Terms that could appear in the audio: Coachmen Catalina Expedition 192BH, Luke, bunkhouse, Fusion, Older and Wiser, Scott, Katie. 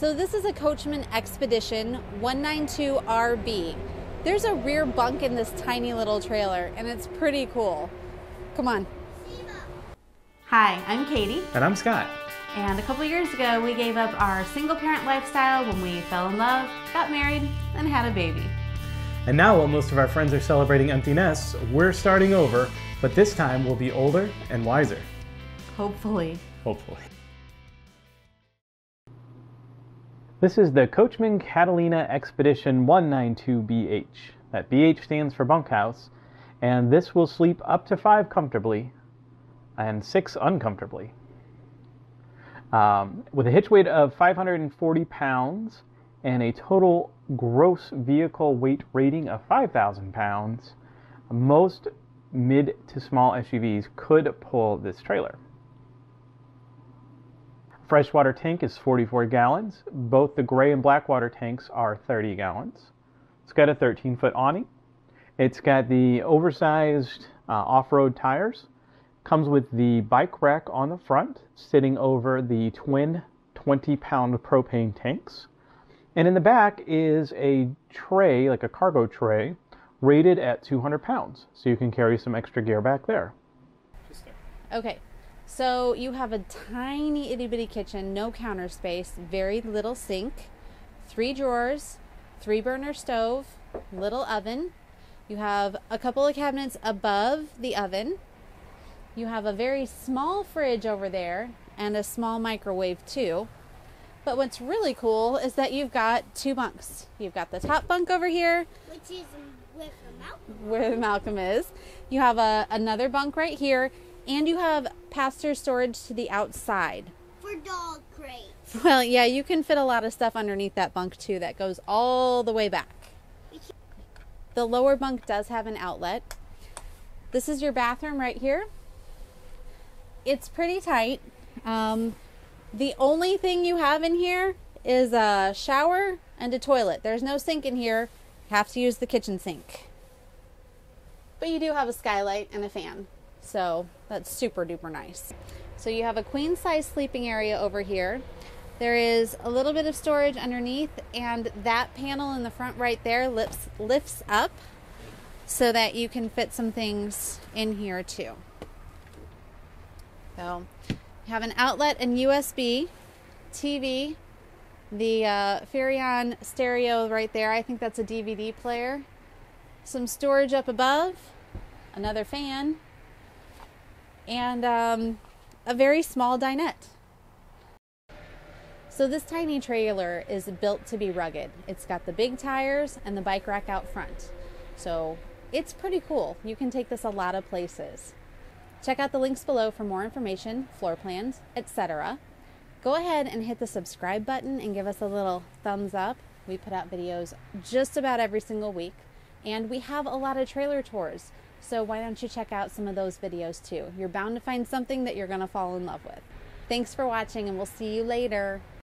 So this is a Coachmen Expedition 192RB. There's a rear bunk in this tiny little trailer, and it's pretty cool. Come on. Hi, I'm Katie. And I'm Scott. And a couple years ago, we gave up our single parent lifestyle when we fell in love, got married, and had a baby. And now while most of our friends are celebrating empty nests, we're starting over, but this time we'll be older and wiser. Hopefully. Hopefully. This is the Coachmen Catalina Expedition 192BH. That BH stands for bunkhouse, and this will sleep up to 5 comfortably and 6 uncomfortably. With a hitch weight of 540 pounds and a total gross vehicle weight rating of 5,000 pounds, most mid to small SUVs could pull this trailer. Freshwater tank is 44 gallons. Both the gray and black water tanks are 30 gallons. It's got a 13-foot awning. It's got the oversized off-road tires. Comes with the bike rack on the front, sitting over the twin 20-pound propane tanks. And in the back is a tray, like a cargo tray, rated at 200 pounds. So you can carry some extra gear back there. Okay. So you have a tiny itty bitty kitchen, no counter space, very little sink, 3 drawers, 3 burner stove, little oven. You have a couple of cabinets above the oven. You have a very small fridge over there and a small microwave too. But what's really cool is that you've got 2 bunks. You've got the top bunk over here, which is where Malcolm is. You have another bunk right here. And you have pasture storage to the outside. For dog crates. Well, yeah, you can fit a lot of stuff underneath that bunk too. That goes all the way back. The lower bunk does have an outlet. This is your bathroom right here. It's pretty tight. The only thing you have in here is a shower and a toilet. There's no sink in here. You have to use the kitchen sink. But you do have a skylight and a fan. So that's super duper nice. So you have a queen size sleeping area over here. There is a little bit of storage underneath, and that panel in the front right there lifts up so that you can fit some things in here too. So you have an outlet and USB, TV, the Fusion stereo right there. I think that's a DVD player. Some storage up above, another fan, and a very small dinette. So this tiny trailer is built to be rugged. It's got the big tires and the bike rack out front. So it's pretty cool. You can take this a lot of places. Check out the links below for more information, floor plans, etc. Go ahead and hit the subscribe button and give us a little thumbs up. We put out videos just about every single week, and we have a lot of trailer tours. So why don't you check out some of those videos too? You're bound to find something that you're going to fall in love with. Thanks for watching, and we'll see you later.